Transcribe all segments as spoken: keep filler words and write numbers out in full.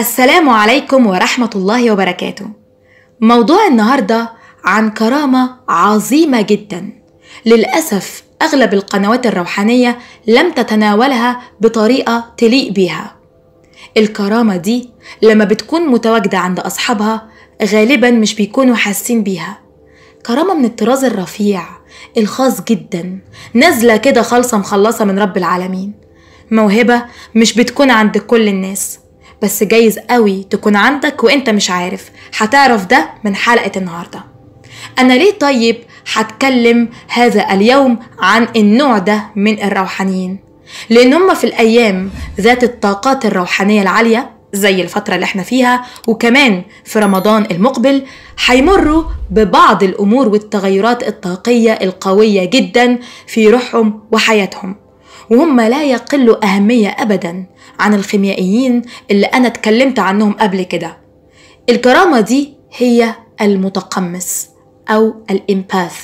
السلام عليكم ورحمة الله وبركاته. موضوع النهاردة عن كرامة عظيمة جدا، للأسف أغلب القنوات الروحانية لم تتناولها بطريقة تليق بها. الكرامة دي لما بتكون متواجدة عند أصحابها غالبا مش بيكونوا حاسين بيها. كرامة من الطراز الرفيع الخاص جدا، نازلة كده خالصة مخلصة من رب العالمين، موهبة مش بتكون عند كل الناس، بس جايز قوي تكون عندك وانت مش عارف. هتعرف ده من حلقة النهاردة. انا ليه طيب هتكلم هذا اليوم عن النوع ده من الروحانيين؟ لان هم في الايام ذات الطاقات الروحانية العالية زي الفترة اللي احنا فيها، وكمان في رمضان المقبل هيمروا ببعض الامور والتغيرات الطاقية القوية جدا في روحهم وحياتهم، وهم لا يقلوا أهمية أبدا عن الخيميائيين اللي أنا اتكلمت عنهم قبل كده. الكرامة دي هي المتقمص أو الإمباث،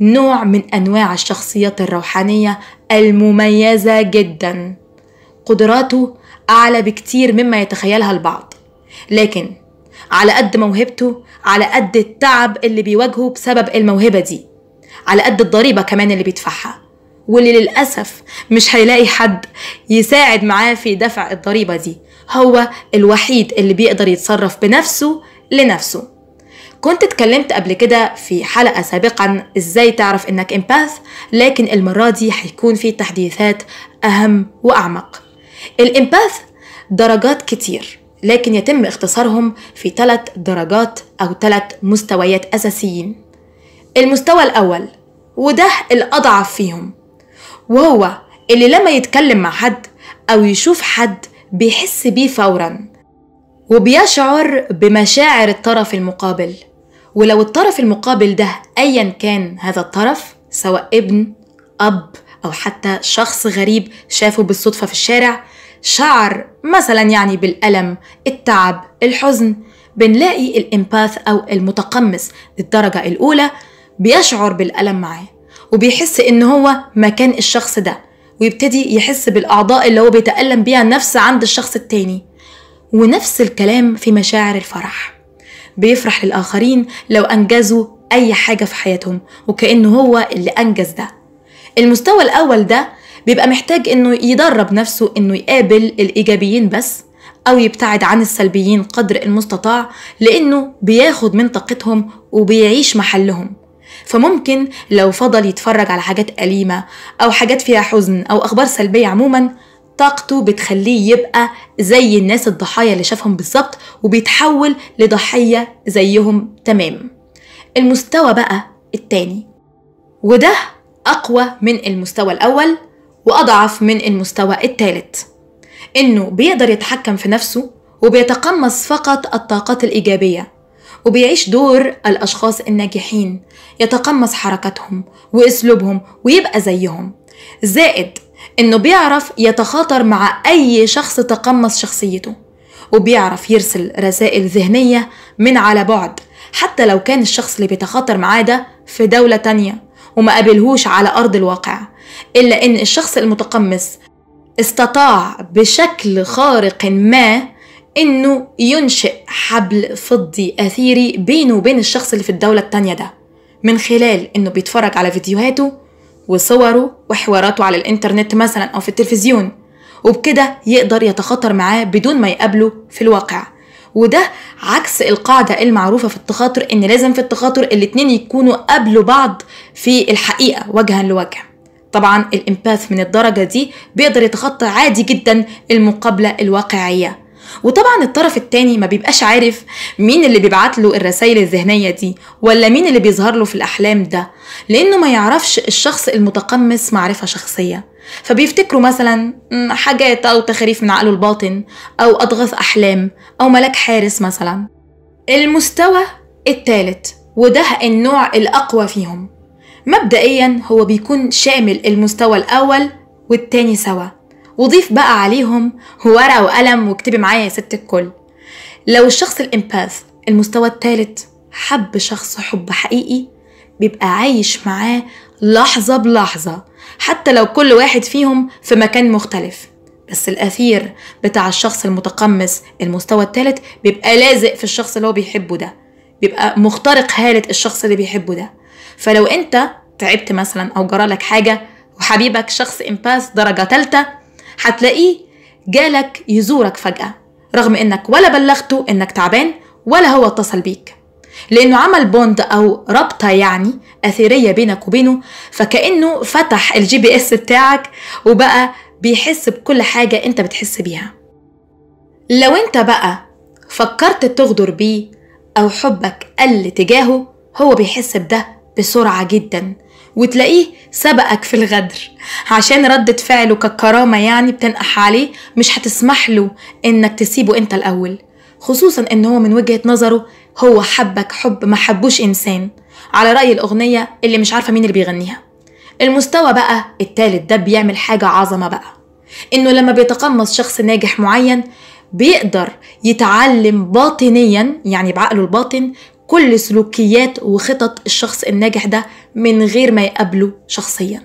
نوع من أنواع الشخصيات الروحانية المميزة جدا. قدراته أعلى بكتير مما يتخيلها البعض، لكن على قد موهبته، على قد التعب اللي بيواجهه بسبب الموهبة دي، على قد الضريبة كمان اللي بيدفعها، واللي للأسف مش هيلاقي حد يساعد معاه في دفع الضريبة دي. هو الوحيد اللي بيقدر يتصرف بنفسه لنفسه. كنت اتكلمت قبل كده في حلقة سابقا ازاي تعرف انك إمباث، لكن المرة دي هيكون في تحديثات أهم وأعمق. الإمباث درجات كتير، لكن يتم اختصارهم في ثلاث درجات أو ثلاث مستويات أساسيين. المستوى الأول، وده الأضعف فيهم، وهو اللي لما يتكلم مع حد أو يشوف حد بيحس بيه فورا، وبيشعر بمشاعر الطرف المقابل. ولو الطرف المقابل ده أيا كان هذا الطرف، سواء ابن، أب، أو حتى شخص غريب شافه بالصدفة في الشارع، شعر مثلا يعني بالألم، التعب، الحزن، بنلاقي الإمباث أو المتقمص للدرجة الأولى بيشعر بالألم معاه، وبيحس ان هو مكان الشخص ده، ويبتدي يحس بالاعضاء اللي هو بيتألم بيها النفس عند الشخص التاني. ونفس الكلام في مشاعر الفرح، بيفرح للآخرين لو انجزوا اي حاجة في حياتهم، وكأنه هو اللي انجز ده. المستوى الاول ده بيبقى محتاج انه يدرب نفسه انه يقابل الايجابيين بس، او يبتعد عن السلبيين قدر المستطاع، لانه بياخد من طاقتهم وبيعيش محلهم. فممكن لو فضل يتفرج على حاجات أليمة أو حاجات فيها حزن أو أخبار سلبية عموما، طاقته بتخليه يبقى زي الناس الضحايا اللي شافهم بالظبط، وبيتحول لضحية زيهم تمام. المستوى بقى التاني، وده أقوى من المستوى الأول وأضعف من المستوى التالت، إنه بيقدر يتحكم في نفسه وبيتقمص فقط الطاقات الإيجابية، وبيعيش دور الأشخاص الناجحين، يتقمص حركاتهم وأسلوبهم ويبقى زيهم. زائد إنه بيعرف يتخاطر مع أي شخص تقمص شخصيته، وبيعرف يرسل رسائل ذهنية من على بعد، حتى لو كان الشخص اللي بيتخاطر معاه ده في دولة تانية وما قابلهوش على أرض الواقع. إلا إن الشخص المتقمص استطاع بشكل خارق ما إنه ينشئ حبل فضي أثيري بينه وبين الشخص اللي في الدولة التانية ده، من خلال إنه بيتفرج على فيديوهاته وصوره وحواراته على الإنترنت مثلا أو في التلفزيون، وبكده يقدر يتخاطر معاه بدون ما يقابله في الواقع. وده عكس القاعدة المعروفة في التخاطر، إن لازم في التخاطر الاتنين يكونوا قابلوا بعض في الحقيقة وجها لوجه. طبعا الإمباث من الدرجة دي بيقدر يتخطى عادي جدا المقابلة الواقعية، وطبعا الطرف التاني ما بيبقاش عارف مين اللي بيبعت له الرسائل الذهنية دي، ولا مين اللي بيظهر له في الأحلام ده، لأنه ما يعرفش الشخص المتقمص معرفة شخصية، فبيفتكروا مثلا حاجات أو تخريف من عقله الباطن أو أضغاث أحلام أو ملاك حارس مثلا. المستوى التالت، وده النوع الأقوى فيهم، مبدئيا هو بيكون شامل المستوى الأول والتاني سوا، وضيف بقى عليهم ورقة وقلم واكتبي معايا يا ست الكل. لو الشخص الإمباث المستوى الثالث حب شخص حب حقيقي، بيبقى عايش معاه لحظة بلحظة، حتى لو كل واحد فيهم في مكان مختلف، بس الأثير بتاع الشخص المتقمص المستوى الثالث بيبقى لازق في الشخص اللي هو بيحبه ده، بيبقى مخترق هالة الشخص اللي بيحبه ده. فلو أنت تعبت مثلا أو جرالك حاجة وحبيبك شخص إمباث درجة ثالثة، هتلاقيه جالك يزورك فجأة رغم إنك ولا بلغته إنك تعبان ولا هو اتصل بيك، لأنه عمل بوند أو رابطة يعني أثيرية بينك وبينه، فكأنه فتح الجي بي اس بتاعك وبقى بيحس بكل حاجة أنت بتحس بيها. لو أنت بقى فكرت تغدر بيه أو حبك قل تجاهه، هو بيحس بده بسرعة جدا وتلاقيه سبقك في الغدر، عشان ردة فعله ككرامة يعني بتنقح عليه، مش هتسمح له إنك تسيبه أنت الأول، خصوصا إن هو من وجهة نظره هو حبك حب ما حبوش إنسان، على رأي الأغنية اللي مش عارفة مين اللي بيغنيها. المستوى بقى التالت ده بيعمل حاجة عظمة بقى، إنه لما بيتقمص شخص ناجح معين بيقدر يتعلم باطنيا يعني بعقله الباطن كل سلوكيات وخطط الشخص الناجح ده من غير ما يقابله شخصيا،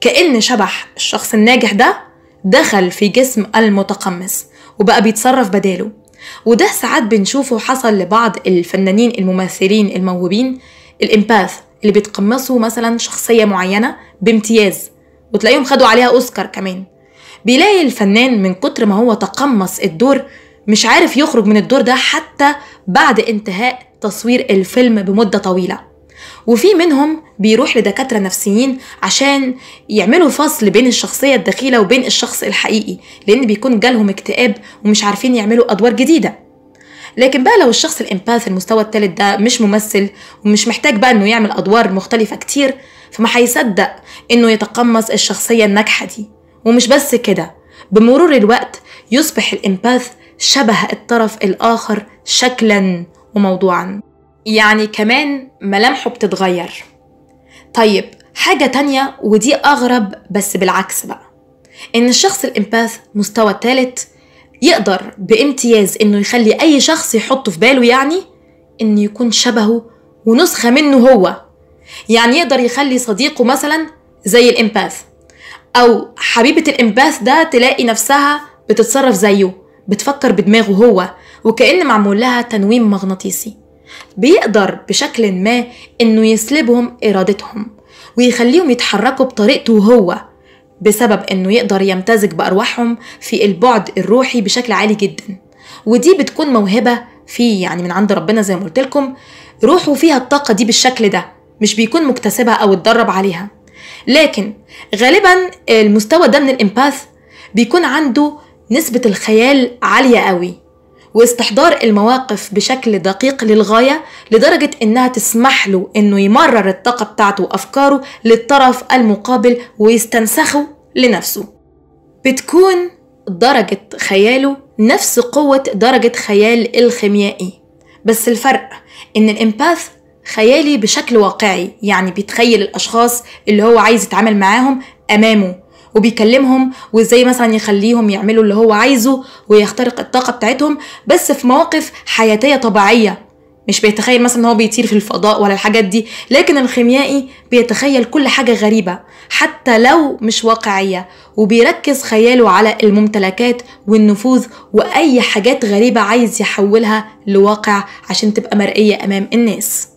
كأن شبح الشخص الناجح ده دخل في جسم المتقمص وبقى بيتصرف بداله. وده ساعات بنشوفه حصل لبعض الفنانين الممثلين الموهوبين الإمباث اللي بيتقمصوا مثلا شخصية معينة بامتياز وتلاقيهم خدوا عليها أوسكار كمان. بيلاقي الفنان من كتر ما هو تقمص الدور مش عارف يخرج من الدور ده حتى بعد انتهاء تصوير الفيلم بمدة طويلة، وفي منهم بيروح لدكاترة نفسيين عشان يعملوا فصل بين الشخصية الدخيلة وبين الشخص الحقيقي، لأن بيكون جالهم اكتئاب ومش عارفين يعملوا أدوار جديدة. لكن بقى لو الشخص الإمباث المستوى الثالث ده مش ممثل ومش محتاج بقى إنه يعمل أدوار مختلفة كتير، فما هيصدق إنه يتقمص الشخصية الناجحة دي. ومش بس كده، بمرور الوقت يصبح الإمباث شبه الطرف الآخر شكلا وموضوعا، يعني كمان ملامحه بتتغير. طيب حاجة تانية ودي أغرب بس بالعكس بقى، إن الشخص الإمباث مستوى الثالث يقدر بامتياز إنه يخلي أي شخص يحطه في باله يعني إنه يكون شبهه ونسخة منه هو، يعني يقدر يخلي صديقه مثلا زي الإمباث، أو حبيبة الإمباث ده تلاقي نفسها بتتصرف زيه، بتفكر بدماغه هو وكأن معمول لها تنويم مغناطيسي. بيقدر بشكل ما إنه يسلبهم إرادتهم ويخليهم يتحركوا بطريقته هو، بسبب إنه يقدر يمتزج بأرواحهم في البعد الروحي بشكل عالي جدا. ودي بتكون موهبة فيه يعني من عند ربنا، زي ما قلت لكم روحه فيها الطاقة دي بالشكل ده، مش بيكون مكتسبها أو اتدرب عليها. لكن غالبا المستوى ده من الإمباث بيكون عنده نسبة الخيال عالية قوي واستحضار المواقف بشكل دقيق للغاية، لدرجة إنها تسمح له إنه يمرر الطاقة بتاعته وأفكاره للطرف المقابل ويستنسخه لنفسه. بتكون درجة خياله نفس قوة درجة خيال الخيميائي، بس الفرق إن الإمباث خيالي بشكل واقعي، يعني بيتخيل الأشخاص اللي هو عايز يتعامل معاهم أمامه وبيكلمهم وازاي مثلا يخليهم يعملوا اللي هو عايزه ويخترق الطاقة بتاعتهم، بس في مواقف حياتية طبيعية، مش بيتخيل مثلا هو بيطير في الفضاء ولا الحاجات دي. لكن الخيميائي بيتخيل كل حاجة غريبة حتى لو مش واقعية، وبيركز خياله على الممتلكات والنفوذ وأي حاجات غريبة عايز يحولها لواقع عشان تبقى مرئية أمام الناس.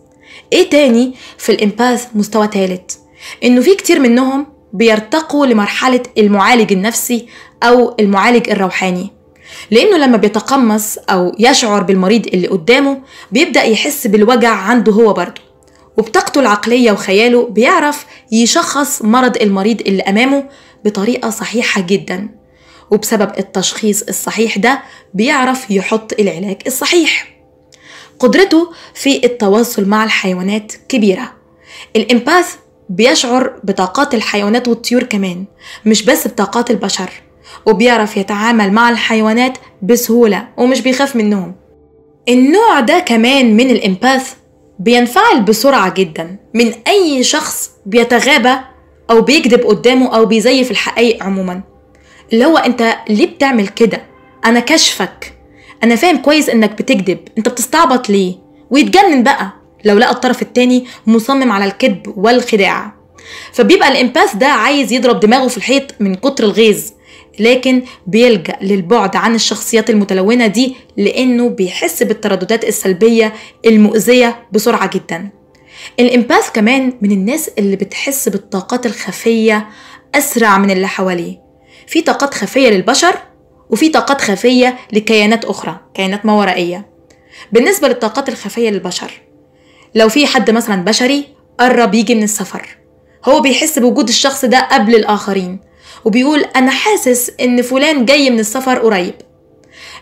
ايه تاني في الإمباث مستوى ثالث؟ انه في كتير منهم بيرتقوا لمرحلة المعالج النفسي أو المعالج الروحاني، لأنه لما بيتقمص أو يشعر بالمريض اللي قدامه بيبدأ يحس بالوجع عنده هو برضه، وبطاقته العقلية وخياله بيعرف يشخص مرض المريض اللي أمامه بطريقة صحيحة جدا، وبسبب التشخيص الصحيح ده بيعرف يحط العلاج الصحيح. قدرته في التواصل مع الحيوانات كبيرة، الإمباث بيشعر بطاقات الحيوانات والطيور كمان مش بس بطاقات البشر، وبيعرف يتعامل مع الحيوانات بسهولة ومش بيخاف منهم. النوع ده كمان من الإمباث بينفعل بسرعة جدا من أي شخص بيتغابى أو بيكذب قدامه أو بيزيف الحقائق عموما، اللي هو أنت ليه بتعمل كده؟ أنا كشفك، أنا فاهم كويس إنك بتكذب، أنت بتستعبط ليه؟ ويتجنن بقى لو لقى الطرف التاني مصمم على الكذب والخداع. فبيبقى الإمباث ده عايز يضرب دماغه في الحيط من كتر الغيظ لكن بيلجأ للبعد عن الشخصيات المتلونة دي لأنه بيحس بالترددات السلبية المؤذية بسرعة جدا. الإمباث كمان من الناس اللي بتحس بالطاقات الخفية أسرع من اللي حواليه. في طاقات خفية للبشر وفي طاقات خفية لكيانات أخرى، كيانات ما ورائية. بالنسبة للطاقات الخفية للبشر، لو في حد مثلا بشري قرب يجي من السفر، هو بيحس بوجود الشخص ده قبل الآخرين وبيقول أنا حاسس إن فلان جاي من السفر قريب.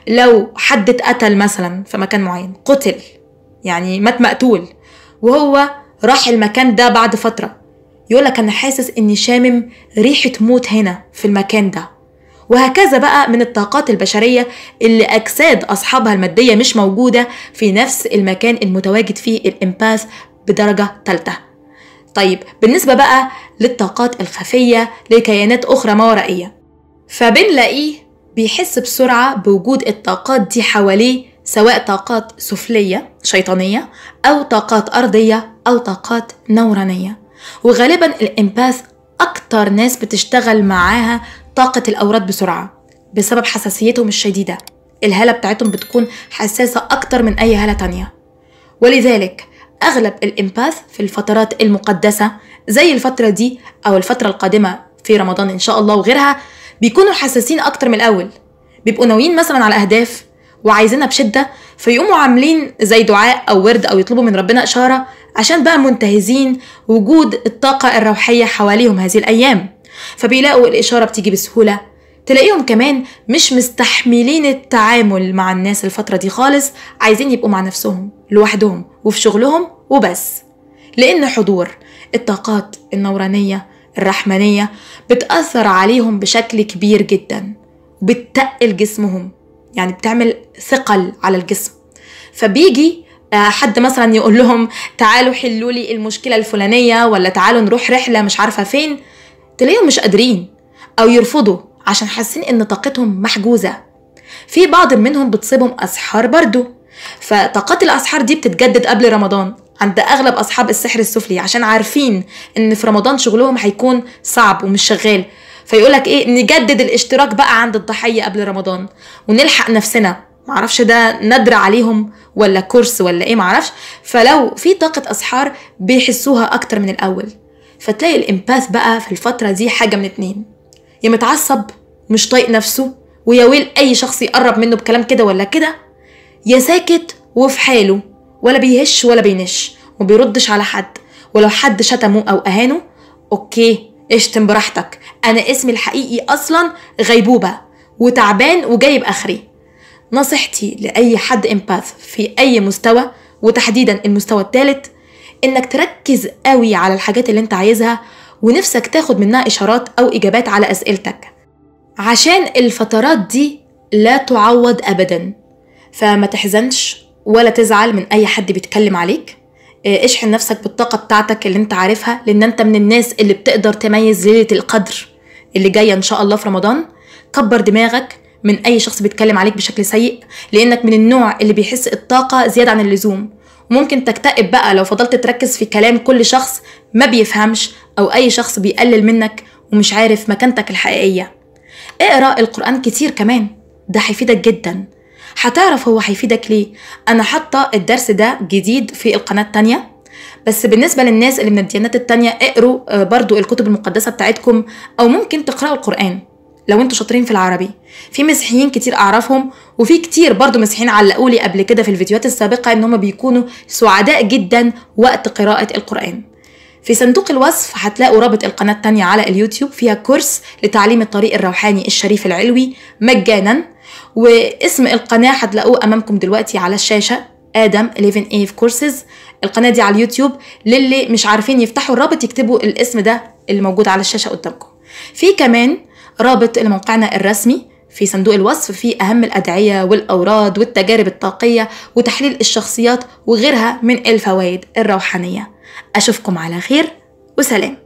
لو حد اتقتل مثلا في مكان معين، قتل يعني مات مقتول، وهو راح المكان ده بعد فترة، يقولك أنا حاسس إني شامم ريحة موت هنا في المكان ده. وهكذا بقى من الطاقات البشرية اللي أجساد أصحابها المادية مش موجودة في نفس المكان المتواجد فيه الإمباث بدرجة ثالثة. طيب بالنسبة بقى للطاقات الخفية لكيانات أخرى ما ورائية، فبنلاقيه بيحس بسرعة بوجود الطاقات دي حواليه، سواء طاقات سفلية شيطانية أو طاقات أرضية أو طاقات نورانية. وغالبا الإمباث أكتر ناس بتشتغل معاها طاقة الأوراد بسرعة بسبب حساسيتهم الشديدة. الهالة بتاعتهم بتكون حساسة أكتر من أي هالة تانية، ولذلك أغلب الإمباث في الفترات المقدسة زي الفترة دي أو الفترة القادمة في رمضان إن شاء الله وغيرها بيكونوا حساسين أكتر من الأول. بيبقوا ناويين مثلا على أهداف وعايزينها بشدة، فيقوموا عاملين زي دعاء أو ورد أو يطلبوا من ربنا إشارة عشان بقى منتهزين وجود الطاقة الروحية حواليهم هذه الأيام، فبيلاقوا الإشارة بتيجي بسهولة. تلاقيهم كمان مش مستحملين التعامل مع الناس الفترة دي خالص، عايزين يبقوا مع نفسهم لوحدهم وفي شغلهم وبس، لأن حضور الطاقات النورانية الرحمانية بتأثر عليهم بشكل كبير جدا، بتتقل جسمهم، يعني بتعمل ثقل على الجسم. فبيجي حد مثلا يقول لهم تعالوا حلوا لي المشكلة الفلانية، ولا تعالوا نروح رحلة مش عارفة فين، تلاقيهم مش قادرين أو يرفضوا عشان حاسين إن طاقتهم محجوزة. في بعض منهم بتصيبهم أسحار برضو، فطاقات الأسحار دي بتتجدد قبل رمضان عند أغلب أصحاب السحر السفلي، عشان عارفين إن في رمضان شغلهم هيكون صعب ومش شغال، فيقولك إيه نجدد الاشتراك بقى عند الضحية قبل رمضان ونلحق نفسنا. معرفش ده ندر عليهم ولا كورس ولا إيه معرفش. فلو في طاقة أسحار بيحسوها أكتر من الأول، فتلاقي الإمباث بقى في الفترة دي حاجة من اتنين، يا متعصب مش طايق نفسه وياويل أي شخص يقرب منه بكلام كده ولا كده، يا ساكت وفي حاله ولا بيهش ولا بينش وبيردش على حد، ولو حد شتمه أو أهانه أوكي اشتم براحتك، أنا اسمي الحقيقي أصلا غيبوبة وتعبان وجايب آخري. نصيحتي لأي حد إمباث في أي مستوى وتحديدا المستوى الثالث، إنك تركز قوي على الحاجات اللي أنت عايزها ونفسك تاخد منها إشارات أو إجابات على أسئلتك، عشان الفترات دي لا تعوض أبدا. فما تحزنش ولا تزعل من أي حد بيتكلم عليك، اشحن نفسك بالطاقة بتاعتك اللي أنت عارفها، لأن أنت من الناس اللي بتقدر تميز ليلة القدر اللي جاية إن شاء الله في رمضان. كبر دماغك من أي شخص بيتكلم عليك بشكل سيء، لأنك من النوع اللي بيحس الطاقة زيادة عن اللزوم، ممكن تكتئب بقى لو فضلت تركز في كلام كل شخص ما بيفهمش أو أي شخص بيقلل منك ومش عارف مكانتك الحقيقية. اقرأ القرآن كتير كمان، ده هيفيدك جدا. هتعرف هو هيفيدك ليه. أنا حاطة الدرس ده جديد في القناة التانية، بس بالنسبة للناس اللي من الديانات التانية اقروا برضو الكتب المقدسة بتاعتكم، أو ممكن تقرأوا القرآن لو انتوا شاطرين في العربي. في مسيحيين كتير اعرفهم، وفي كتير برضو مسيحيين علقوا لي قبل كده في الفيديوهات السابقه ان هم بيكونوا سعداء جدا وقت قراءه القران. في صندوق الوصف هتلاقوا رابط القناه الثانيه على اليوتيوب، فيها كورس لتعليم الطريق الروحاني الشريف العلوي مجانا، واسم القناه هتلاقوه امامكم دلوقتي على الشاشه، آدم إليفن إيف كورسز. القناه دي على اليوتيوب، للي مش عارفين يفتحوا الرابط يكتبوا الاسم ده اللي موجود على الشاشه قدامكم. في كمان رابط لموقعنا الرسمي في صندوق الوصف، فيه أهم الأدعية والأوراد والتجارب الطاقية وتحليل الشخصيات وغيرها من الفوائد الروحانية. أشوفكم على خير وسلام.